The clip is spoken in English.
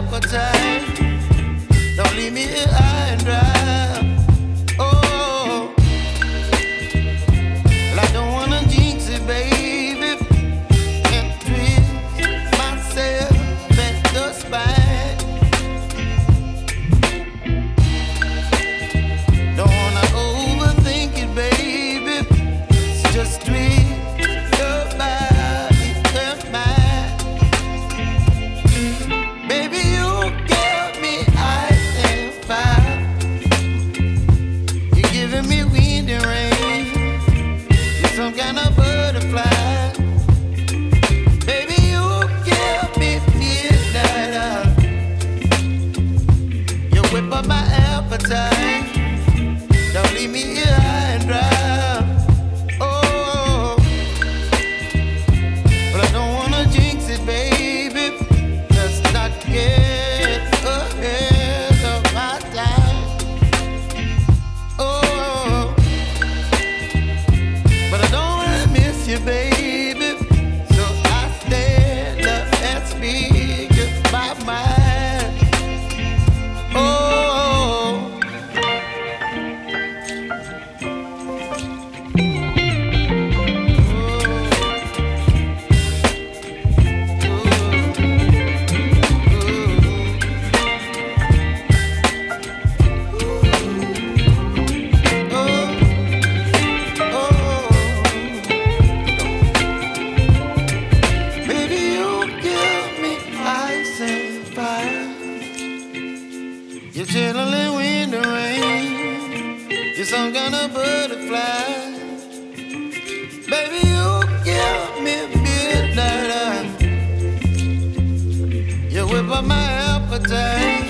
appetite. Don't leave me here high and dry. Oh, well, I don't wanna jinx it, baby. Can't twist myself back the spine. Don't wanna overthink it, baby. It's just twist. Don't leave me here high and dry. Oh, but I don't wanna jinx it, baby. Let's not get ahead of my time. Oh, but I don't wanna miss you, baby. So I stand up and speak just my mind. You're chilling when the rain. You're some kind of butterfly. Baby, you give me midnight. You whip up my appetite.